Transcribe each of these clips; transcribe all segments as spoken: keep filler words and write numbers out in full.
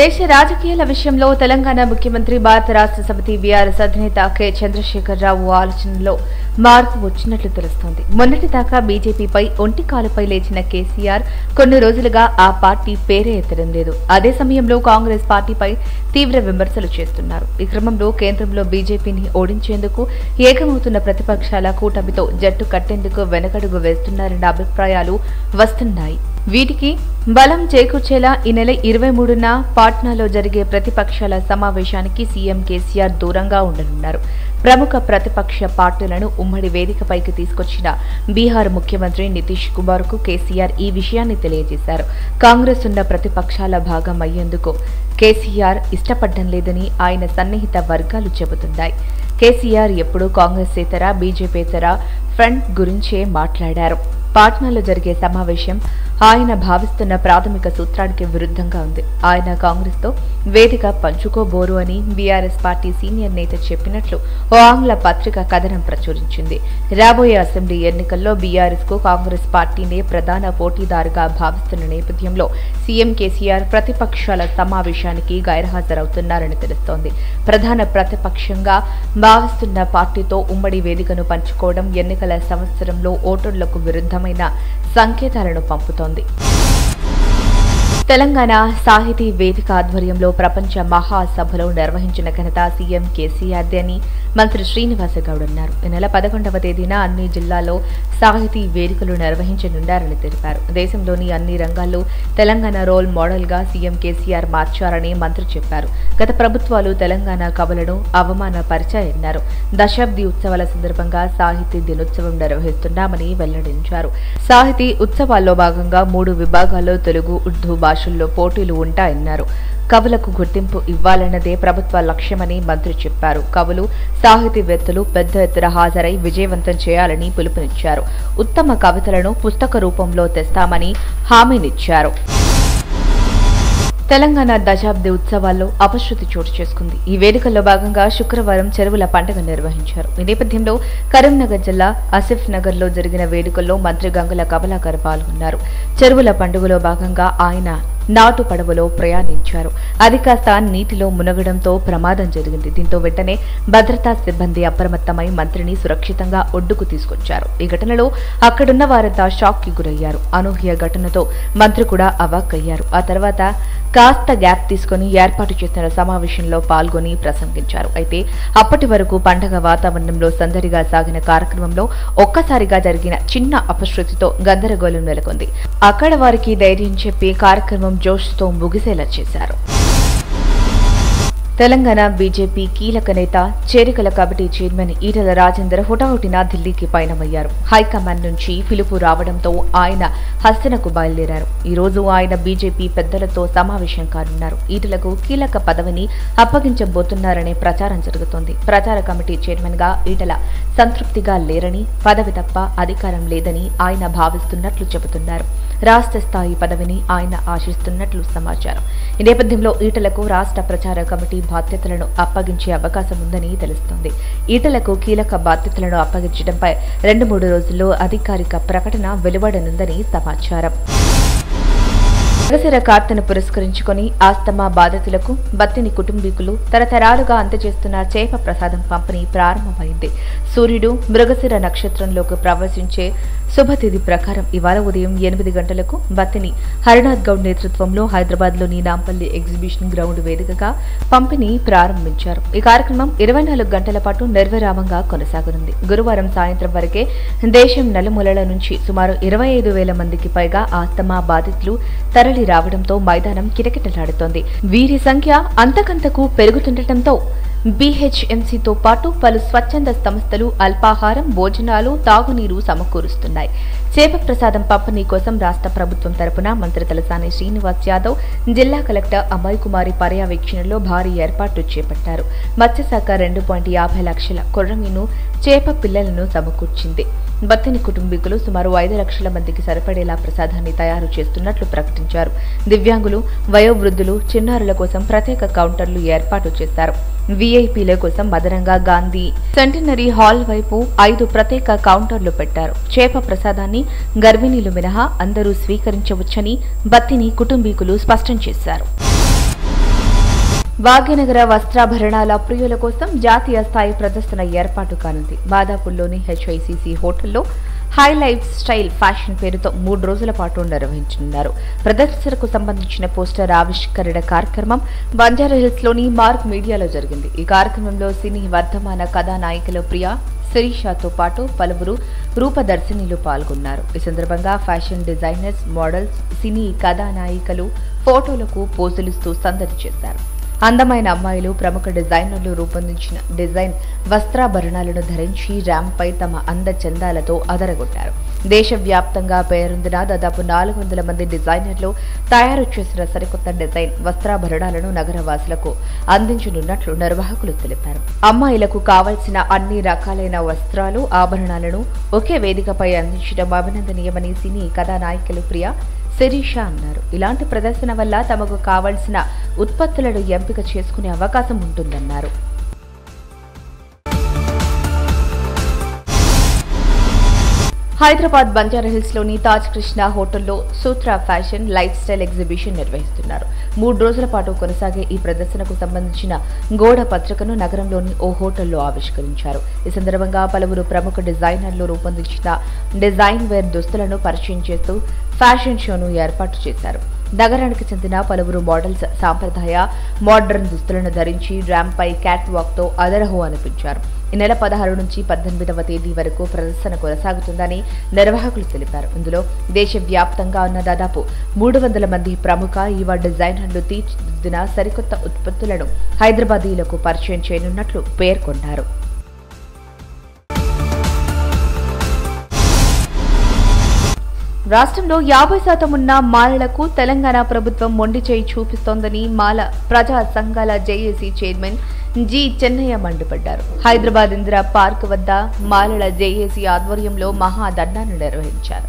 దేశ రాజకీయాల విషయంలో తెలంగాణ ముఖ్యమంత్రి భారత రాష్ట్ర సమితి బీఆర్ఎస్ అధినేత కే చంద్రశేఖర్ రావు ఆలోచనలో మార్పు వచ్చినట్లు తెలుస్తోంది. మొన్నటిదాకా బీజేపీపై ఒంటి కాలుపై లేచిన కేసీఆర్ కొన్ని రోజులుగా ఆ పార్టీ పేరే ఎత్తడం లేదు. అదే సమయంలో కాంగ్రెస్ పార్టీపై తీవ్ర విమర్శలు చేస్తున్నారు. ఈ క్రమంలో కేంద్రంలో బీజేపీని ఓడించేందుకు ఏకమవుతున్న ప్రతిపక్షాల కూటమితో జట్టు కట్టేందుకు వెనకడుగు వేస్తున్నారన్న అభిప్రాయాలు వస్తున్నాయి. వీటికి బలం చేకూర్చేలా ఈ నెల ఇరవై మూడున పాట్నాలో జరిగే ప్రతిపక్షాల సమావేశానికి సీఎం కేసీఆర్ దూరంగా ఉండనున్నారు. ప్రముఖ ప్రతిపక్ష పార్టీలను ఉమ్మడి వేదికపైకి తీసుకొచ్చిన బీహార్ ముఖ్యమంత్రి నితీష్ కుమార్ కు కేసీఆర్ ఈ విషయాన్ని తెలియజేశారు. కాంగ్రెస్ ఉన్న ప్రతిపక్షాల భాగం అయ్యేందుకు కేసీఆర్ ఇష్టపడడం లేదని ఆయన సన్నిహిత వర్గాలు చెబుతున్నాయి. కేసీఆర్ ఎప్పుడూ కాంగ్రెస్ ఇతర బీజేపీతర ఫ్రంట్ గురించే మాట్లాడారు. పాట్నాలో జరిగే సమావేశం ఆయన భావిస్తున్న ప్రాథమిక సూత్రానికి విరుద్ధంగా ఉంది. ఆయన కాంగ్రెస్తో వేదిక పంచుకోబోరు అని బీఆర్ఎస్ పార్టీ సీనియర్ నేత చెప్పినట్లు ఓ ఆంగ్ల పత్రిక కథనం ప్రచురించింది. రాబోయే అసెంబ్లీ ఎన్నికల్లో బీఆర్ఎస్కు కాంగ్రెస్ పార్టీనే ప్రధాన పోటీదారుగా భావిస్తున్న నేపథ్యంలో సీఎం కేసీఆర్ ప్రతిపక్షాల సమావేశానికి గైర్హాజరవుతున్నారని తెలుస్తోంది. ప్రధాన ప్రతిపక్షంగా భావిస్తున్న పార్టీతో ఉమ్మడి వేదికను పంచుకోవడం ఎన్నికల సంవత్సరంలో ఓటర్లకు విరుద్ధం సంకేతాలను పంపుతోంది. తెలంగాణ సాహితీ వేదిక ఆధ్వర్యంలో ప్రపంచ మహాసభలు నిర్వహించిన ఘనత సీఎం కేసీఆర్ అని మంత్రి శ్రీనివాస గౌడ్ అన్నారు. ఈ నెల పదకొండవ తేదీన అన్ని జిల్లాల్లో సాహితీ వేదికలు నిర్వహించనున్నారని తెలిపారు. దేశంలోని అన్ని రంగాల్లో తెలంగాణ రోల్ మోడల్గా సీఎం కేసీఆర్ మార్చారని మంత్రి చెప్పారు. గత ప్రభుత్వాలు తెలంగాణ కవులను అవమానపరిచాయన్నారు. దశాబ్ది ఉత్సవాల సందర్భంగా సాహితీ దినోత్సవం నిర్వహిస్తున్నామని వెల్లడించారు. సాహితీ ఉత్సవాల్లో భాగంగా మూడు విభాగాల్లో తెలుగు, ఉర్దూ భాషల్లో పోటీలు ఉంటాయన్నారు. కవులకు గుర్తింపు ఇవ్వాలన్నదే ప్రభుత్వ లక్ష్యమని మంత్రి చెప్పారు. కవులు, సాహితీవేత్తలు పెద్ద ఎత్తున హాజరై విజయవంతం చేయాలని పిలుపునిచ్చారు. ఉత్తమ కవితలను పుస్తక రూపంలో తెస్తామని హామీనిచ్చారు. తెలంగాణ దశాబ్ది ఉత్సవాల్లో అపశృతి చోటు చేసుకుంది. ఈ వేదికల్లో భాగంగా శుక్రవారం చెరువుల పండుగ నిర్వహించారు. ఈ నేపథ్యంలో కరీంనగర్ జిల్లా ఆసిఫ్ నగర్ లో జరిగిన వేడుకల్లో మంత్రి గంగుల కమలాకర్ పాల్గొన్నారు. చెరువుల పండుగలో భాగంగా ఆయన నాటు పడవలో ప్రయాణించారు. అది కాస్త నీటిలో మునగడంతో ప్రమాదం జరిగింది. దీంతో వెంటనే భద్రతా సిబ్బంది అప్రమత్తమై మంత్రిని సురక్షితంగా ఒడ్డుకు తీసుకొచ్చారు. ఈ ఘటనలో అక్కడున్న వారంతా షాక్ కి గురయ్యారు. అనూహ్య ఘటనతో మంత్రి కూడా అవాక్కయ్యారు. ఆ తర్వాత కాస్త గ్యాప్ తీసుకుని ఏర్పాటు చేసిన సమావేశంలో పాల్గొని ప్రసంగించారు. అయితే అప్పటి వరకు పండగ వాతావరణంలో సందడిగా సాగిన కార్యక్రమంలో ఒక్కసారిగా జరిగిన చిన్న అపశృతితో గందరగోళం నెలకొంది. అక్కడ వారికి ధైర్యం చెప్పి కార్యక్రమం జోష్తో ముగిసేలా చేశారు. తెలంగాణ బీజేపీ కీలక నేత, చేరికల కమిటీ చైర్మన్ ఈటెల రాజేందర్ హుటాహుటిన ఢిల్లీకి పయనమయ్యారు. హైకమాండ్ నుంచి పిలుపు రావడంతో ఆయన హస్తినకు బయలుదేరారు. ఈ రోజు ఆయన బీజేపీ పెద్దలతో సమావేశం కానున్నారు. ఈటెలకు కీలక పదవిని అప్పగించబోతున్నారనే ప్రచారం జరుగుతోంది. ప్రచార కమిటీ చైర్మన్ గా ఈటెల సంతృప్తిగా లేరని, పదవి తప్ప అధికారం లేదని ఆయన భావిస్తున్నట్లు చెబుతున్నారు. రాష్ట్ర స్థాయి పదవిని ఆయన ఆశిస్తున్నట్లు సమాచారం. ఈ నేపథ్యంలో ఈటలకు రాష్ట్ర ప్రచార కమిటీ బాధ్యతలను అప్పగించే అవకాశం ఉందని తెలుస్తోంది. ఈటలకు కీలక బాధ్యతలను అప్పగించడంపై రెండు మూడు రోజుల్లో అధికారిక ప్రకటన వెలువడనుందని సమాచారం. నగసిర కార్తను పురస్కరించుకుని ఆస్తమా బాధితులకు, బత్తిని కుటుంబీకులు తరతరాలుగా అందజేస్తున్న చేప ప్రసాదం పంపిణీ ప్రారంభమైంది. సూర్యుడు మృగశిర నక్షత్రంలోకి ప్రవేశించే శుభతిథి ప్రకారం ఇవాళ ఉదయం ఎనిమిది గంటలకు బత్తిని హరినాథ్ గౌడ్ నేతృత్వంలో హైదరాబాద్లోని నాంపల్లి ఎగ్జిబిషన్ గ్రౌండ్ వేదికగా పంపిణీ ప్రారంభించారు. ఈ కార్యక్రమం ఇరవై నాలుగు గంటల పాటు నిర్విరామంగా కొనసాగనుంది. గురువారం సాయంత్రం వరకే దేశం నలుమూలల నుంచి సుమారు ఇరవై ఐదు వేల మందికి పైగా ఆస్తమా బాధితులు తరలి రావడంతో మైదానం కిటకిటలాడుతోంది. వీరి సంఖ్య అంతకంతకు పెరుగుతుండటంతో బీహెచ్ఎంసీతో పాటు పలు స్వచ్ఛంద సంస్థలు అల్పాహారం, భోజనాలు, తాగునీరు సమకూరుస్తున్నాయి. చేప ప్రసాదం పంపిణీ కోసం రాష్ట్ర ప్రభుత్వం తరపున మంత్రి తలసాని శ్రీనివాస్ యాదవ్, జిల్లా కలెక్టర్ అభయ కుమారి పర్యవేక్షణలో భారీ ఏర్పాట్లు చేపట్టారు. మత్స్యశాఖ రెండు పాయింట్ యాభై లక్షల కొర్రమీను, చేప పిల్లలను సమకూర్చింది. బత్తిని కుటుంబీకులు సుమారు ఐదు లక్షల మందికి సరిపడేలా ప్రసాదాన్ని తయారు చేస్తున్నట్లు ప్రకటించారు. దివ్యాంగులు, వయోవృద్ధులు, చిన్నారుల కోసం ప్రత్యేక కౌంటర్లు ఏర్పాటు చేశారు. వీఐపీల కోసం అదనంగా గాంధీ సెంటనరీ హాల్ వైపు ఐదు ప్రత్యేక కౌంటర్లు పెట్టారు. చేప ప్రసాదాన్ని గర్భిణీలు మినహా అందరూ స్వీకరించవచ్చని బత్తిని కుటుంబీకులు స్పష్టం చేశారు. భాగ్యనగర వస్త్రాభరణాల ప్రియుల కోసం జాతీయ స్థాయి ప్రదర్శన ఏర్పాటు కానుంది. బాదాపుల్లోని హెచ్ఐసిసి హోటల్లో హై లైఫ్ స్టైల్ ఫ్యాషన్ పేరుతో మూడు రోజుల పాటు నిర్వహించనున్నారు. ప్రదర్శనకు సంబంధించిన పోస్టర్ ఆవిష్కరణ కార్యక్రమం బంజారాహిల్స్లోని మార్క్ మీడియాలో జరిగింది. ఈ కార్యక్రమంలో సినీ వర్ధమాన కథానాయికలు ప్రియా శిరీషతో పాటు పలువురు రూపదర్శినిలు పాల్గొన్నారు. ఈ సందర్భంగా ఫ్యాషన్ డిజైనర్స్, మోడల్స్, సినీ కథానాయికలు ఫోటోలకు పోజులిస్తూ సందడి చేశారు. అందమైన అమ్మాయిలు ప్రముఖ డిజైనర్లు రూపొందించిన డిజైన్ వస్త్రాభరణాలను ధరించి ర్యాంపై తమ అంద చందాలతో అదరగొట్టారు. దేశవ్యాప్తంగా పేరొందిన దాదాపు నాలుగు వందల మంది డిజైనర్లు తయారు చేసిన సరికొత్త డిజైన్ వస్త్రాభరణాలను నగరవాసులకు అందించనున్నట్లు నిర్వాహకులు తెలిపారు. అమ్మాయిలకు కావలసిన అన్ని రకాలైన వస్త్రాలు, ఆభరణాలను ఒకే వేదికపై అందించడం అభినందనీయమని సినీ కథానాయికలు ప్రియా, శిరీష అన్నారు. ఇలాంటి ప్రదర్శన వల్ల తమకు కావాల్సిన ఉత్పత్తులను ఎంపిక చేసుకునే అవకాశం ఉంటుందన్నారు. హైదరాబాద్ బంజారాహిల్స్లోని తాజ్ కృష్ణ హోటల్లో Sutra fashion lifestyle exhibition నిర్వహిస్తున్నారు. మూడు రోజుల పాటు కొనసాగే ఈ ప్రదర్శనకు సంబంధించిన గోడ పత్రికను నగరంలోని ఓ హోటల్లో ఆవిష్కరించారు. ఈ సందర్భంగా పలువురు ప్రముఖ డిజైనర్లు రూపొందించిన డిజైన్ వేర్ దుస్తులను పరిచయం చేస్తూ ఫ్యాషన్ షోను ఏర్పాటు చేశారు. నగరానికి చెందిన పలువురు మోడల్స్ సాంప్రదాయ, మోడర్న్ దుస్తులను ధరించి ర్యాంపై క్యాట్ వాక్తో అదరహో అనిపించారు. ఈ నెల పదహారు నుంచి పద్దెనిమిదవ తేదీ వరకు ప్రదర్శన కొనసాగుతుందని నిర్వాహకులు తెలిపారు. ఇందులో దేశవ్యాప్తంగా ఉన్న దాదాపు మూడు వందల మంది ప్రముఖ యువ డిజైనర్లు తీర్చిదిద్దిన సరికొత్త ఉత్పత్తులను హైదరాబాదీలకు పరిచయం చేయనున్నట్లు పేర్కొన్నారు. రాష్ట్రంలో యాభై శాతం ఉన్న మాలలకు తెలంగాణ ప్రభుత్వం మొండి చేయి చూపిస్తోందని మాల ప్రజా సంఘాల జేఏసీ చైర్మన్ జి చెన్నయ్య మండిపడ్డారు. హైదరాబాద్ ఇందిరా పార్క్ వద్ద మాలల జేఏసీ ఆధ్వర్యంలో మహాధర్నాను నిర్వహించారు.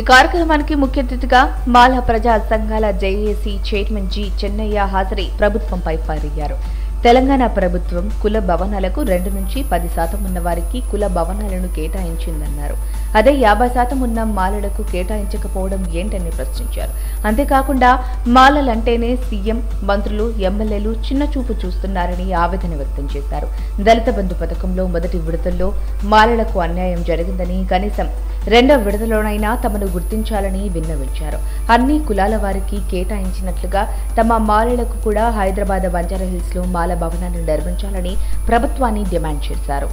ఈ కార్యక్రమానికి ముఖ్య అతిథిగా మాల ప్రజా సంఘాల జేఏసీ చైర్మన్ జి చెన్నయ్య హాజరై ప్రభుత్వంపై పారయ్యారు. తెలంగాణ ప్రభుత్వం కుల భవనాలకు రెండు నుంచి పది శాతం ఉన్న వారికి కుల భవనాలను కేటాయించిందన్నారు. అదే యాభై శాతం ఉన్న మాలలకు కేటాయించకపోవడం ఏంటని ప్రశ్నించారు. అంతేకాకుండా మాలలంటేనే సీఎం, మంత్రులు, ఎమ్మెల్యేలు చిన్న చూపు చూస్తున్నారని ఆవేదన వ్యక్తం చేశారు. దళిత బంధు పథకంలో మొదటి విడతల్లో మాలలకు అన్యాయం జరిగిందని, కనీసం రెండో విడతలోనైనా తమను గుర్తించాలని విన్నవించారు. అన్ని కులాల వారికి కేటాయించినట్లుగా తమ మాలలకు కూడా హైదరాబాద్ బంజారాహిల్స్లో మాల భవనాన్ని నిర్మించాలని ప్రభుత్వాన్ని డిమాండ్ చేశారు.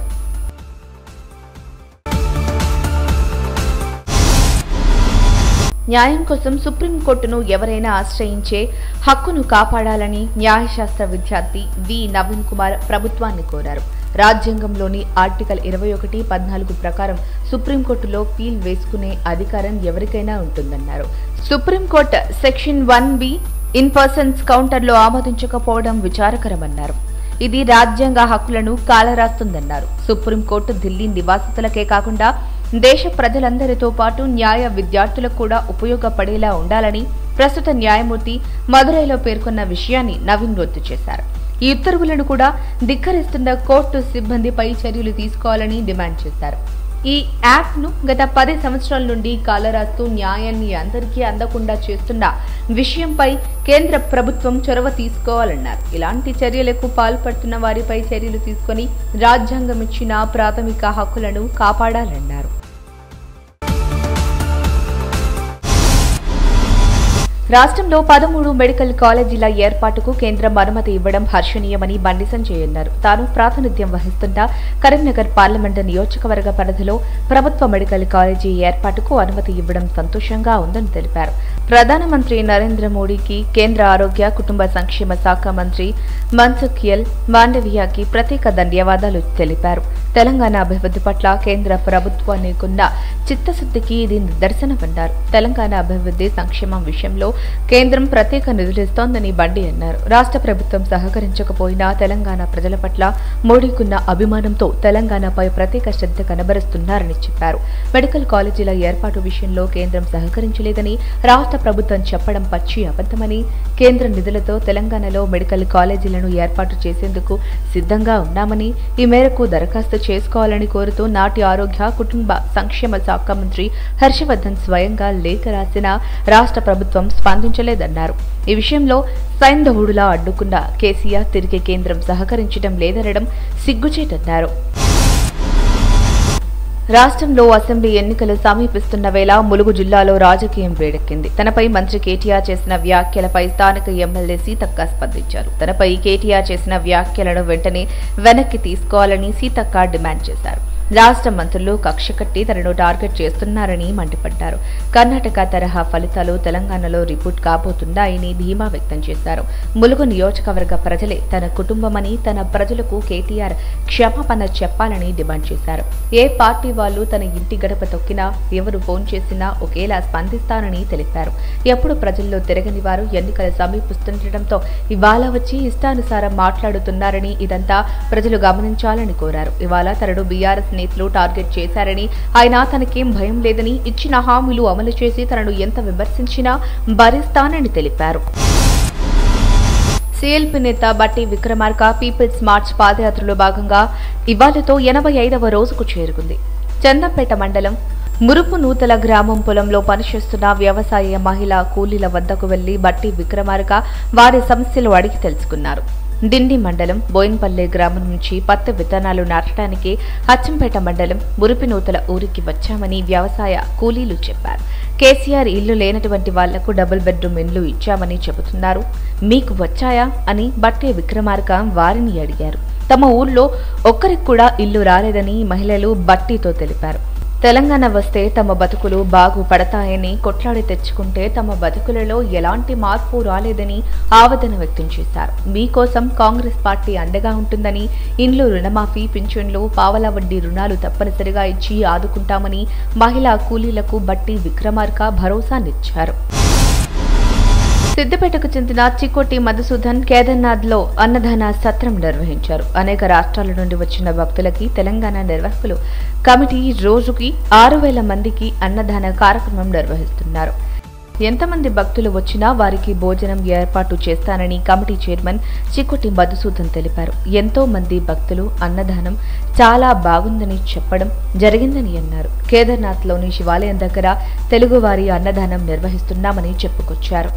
న్యాయం కోసం సుప్రీంకోర్టును ఎవరైనా ఆశ్రయించే హక్కును కాపాడాలని న్యాయశాస్త్ర విద్యార్థి వి నవీన్ కుమార్ ప్రభుత్వాన్ని కోరారు. రాజ్యాంగంలోని ఆర్టికల్ ఇరవై ఒకటి పద్నాలుగు ప్రకారం సుప్రీంకోర్టులో పీల్ వేసుకునే అధికారం ఎవరికైనా ఉంటుందన్నారు. Supreme Court section one B in persons కౌంటర్లో ఆమోదించకపోవడం విచారకరమన్నారు. ఇది రాజ్యాంగ హక్కులను కాలరాస్తుందన్నారు. సుప్రీంకోర్టు ఢిల్లీ నివాసితులకే కాకుండా దేశ ప్రజలందరితో పాటు న్యాయ విద్యార్థులకు కూడా ఉపయోగపడేలా ఉండాలని ప్రస్తుత న్యాయమూర్తి మదురైలో పేర్కొన్న విషయాన్ని నవీన్ గుర్తు చేశారు. ఈ ఉత్తర్వులను కూడా ధిక్కరిస్తున్న కోర్టు సిబ్బందిపై చర్యలు తీసుకోవాలని డిమాండ్ చేశారు. ఈ యాప్ను గత పది సంవత్సరాల నుండి కాలరాస్తూ న్యాయాన్ని అందరికీ అందకుండా చేస్తున్న విషయంపై కేంద్ర ప్రభుత్వం చొరవ తీసుకోవాలన్నారు. ఇలాంటి చర్యలకు పాల్పడుతున్న వారిపై చర్యలు తీసుకొని రాజ్యాంగం ఇచ్చిన ప్రాథమిక హక్కులను కాపాడాలన్నారు. రాష్ట్రంలో పదమూడు మెడికల్ కాలేజీల ఏర్పాటుకు కేంద్రం అనుమతి ఇవ్వడం హర్షణీయమని బండి సంజయ్ అన్నారు. తాను ప్రాతినిధ్యం వహిస్తున్న కరీంనగర్ పార్లమెంటు నియోజకవర్గ పరిధిలో ప్రభుత్వ మెడికల్ కాలేజీ ఏర్పాటుకు అనుమతి ఇవ్వడం సంతోషంగా ఉందని తెలిపారు. ప్రధానమంత్రి నరేంద్ర మోడీకి, కేంద్ర ఆరోగ్య కుటుంబ సంక్షేమ శాఖ మంత్రి మన్సుఖ్ మాండవియాకి ప్రత్యేక ధన్యవాదాలు తెలిపారు. తెలంగాణ అభివృద్ధి పట్ల కేంద్ర ప్రభుత్వానికున్న చిత్తశుద్ధికి ఇది నిదర్శనమన్నారు. తెలంగాణ అభివృద్ధి సంక్షేమం విషయంలో కేంద్రం ప్రత్యేక నిధులిస్తోందని బండి అన్నారు. రాష్ట్ర ప్రభుత్వం సహకరించకపోయినా తెలంగాణ ప్రజల పట్ల మోడీకున్న అభిమానంతో తెలంగాణపై ప్రత్యేక శ్రద్ధ కనబరుస్తున్నారని చెప్పారు. మెడికల్ కాలేజీల ఏర్పాటు విషయంలో కేంద్రం సహకరించలేదని రాష్ట్ర ప్రభుత్వం చెప్పడం పచ్చి అబద్ధమని కేంద్ర నిధులతో తెలంగాణలో మెడికల్ కాలేజీలను ఏర్పాటు చేసేందుకు సిద్ధంగా ఉన్నామని ఈ మేరకు దరఖాస్తు చేసుకోవాలని కోరుతూ నాటి ఆరోగ్య కుటుంబ సంక్షేమ శాఖ మంత్రి హర్షవర్ధన్ స్వయంగా లేఖ రాసిన రాష్ట్ర ప్రభుత్వం స్పందించలేదన్నారు. ఈ విషయంలో సైంధవుడులా అడ్డుకున్న కేసీఆర్ తిరిగి కేంద్రం సహకరించడం లేదనడం సిగ్గుచేటన్నారు. రాష్ట్రంలో అసెంబ్లీ ఎన్నికలు సమీపిస్తున్న వేళ ములుగు జిల్లాలో రాజకీయం వేడెక్కింది. తనపై మంత్రి కేటీఆర్ చేసిన వ్యాఖ్యలపై స్థానిక ఎమ్మెల్యే సీతక్క స్పందించారు. తనపై కేటీఆర్ చేసిన వ్యాఖ్యలను వెంటనే వెనక్కి తీసుకోవాలని సీతక్క డిమాండ్ చేశారు. రాష్ట్ర మంత్రులు కక్ష కట్టి తనను టార్గెట్ చేస్తున్నారని మండిపడ్డారు. కర్ణాటక తరహా ఫలితాలు తెలంగాణలో రిపోర్ట్ కాబోతున్నాయని ధీమా వ్యక్తం చేశారు. ములుగు నియోజకవర్గ ప్రజలే తన కుటుంబమని, తన ప్రజలకు కేటీఆర్ క్షమాపణ చెప్పాలని డిమాండ్ చేశారు. ఏ పార్టీ వాళ్ళు తన ఇంటి గడప తొక్కినా, ఎవరు ఫోన్ చేసినా ఒకేలా స్పందిస్తారని తెలిపారు. ఎప్పుడు ప్రజల్లో తిరగని వారు ఎన్నికలు సమీపిస్తుండటంతో ఇవాళ వచ్చి ఇష్టానుసారం మాట్లాడుతున్నారని, ఇదంతా ప్రజలు గమనించాలని కోరారు. ఇవాళ తనను బీఆర్ఎస్ నేతలు టార్గెట్ చేశారని, ఆయన తనకేం భయం లేదని, ఇచ్చిన హామీలు అమలు చేసి తనను ఎంత విమర్శించినా భరిస్తానని తెలిపారు. సీఎల్పీ నేత బట్టీ విక్రమార్క పీపుల్స్ మార్చ్ పాదయాత్రలో భాగంగా ఇవాళతో ఎనభై ఐదవ రోజుకు చేరుకుంది. చందంపేట మండలం మురుపు నూతల గ్రామం పొలంలో పనిచేస్తున్న వ్యవసాయ మహిళా కూలీల వద్దకు వెళ్లి బట్టీ విక్రమార్క వారి సమస్యలు అడిగి తెలుసుకున్నారు. డిండి మండలం బోయిన్పల్లె గ్రామం నుంచి పత్తి విత్తనాలు నాటడానికి అచ్చంపేట మండలం మురిపినూతల ఊరికి వచ్చామని వ్యవసాయ కూలీలు చెప్పారు. కేసీఆర్ ఇల్లు లేనటువంటి వాళ్లకు డబుల్ బెడ్రూమ్ ఇల్లు ఇచ్చామని చెబుతున్నారు. మీకు వచ్చాయా అని బట్టే విక్రమార్క వారిని అడిగారు. తమ ఊర్లో ఒక్కరికి కూడా ఇల్లు రాలేదని మహిళలు బట్టీతో తెలిపారు. తెలంగాణ వస్తే తమ బతుకులు బాగుపడతాయని కొట్లాడి తెచ్చుకుంటే తమ బతుకులలో ఎలాంటి మార్పు రాలేదని ఆవేదన వ్యక్తం చేశారు. మీకోసం కాంగ్రెస్ పార్టీ అండగా ఉంటుందని, ఇండ్లు రుణమాఫీ, పింఛన్లు, పావలా వడ్డీ రుణాలు తప్పనిసరిగా ఇచ్చి ఆదుకుంటామని మహిళా కూలీలకు బట్టి విక్రమార్క భరోసానిచ్చారు. సిద్దిపేటకు చెందిన చిక్కోటి మధుసూదన్ కేదార్నాథ్లో అన్నదాన సత్రం నిర్వహించారు. అనేక రాష్ట్రాల నుండి వచ్చిన భక్తులకి తెలంగాణ నిర్వాహకులు కమిటీ రోజుకి ఆరు వేల మందికి అన్నదాన కార్యక్రమం నిర్వహిస్తున్నారు. ఎంతమంది భక్తులు వచ్చినా వారికి భోజనం ఏర్పాటు చేస్తానని కమిటీ చైర్మన్ చిక్కోటి మధుసూదన్ తెలిపారు. ఎంతో మంది భక్తులు అన్నదానం చాలా బాగుందని చెప్పడం జరిగిందని అన్నారు. కేదార్నాథ్లోని శివాలయం దగ్గర తెలుగువారి అన్నదానం నిర్వహిస్తున్నామని చెప్పుకొచ్చారు.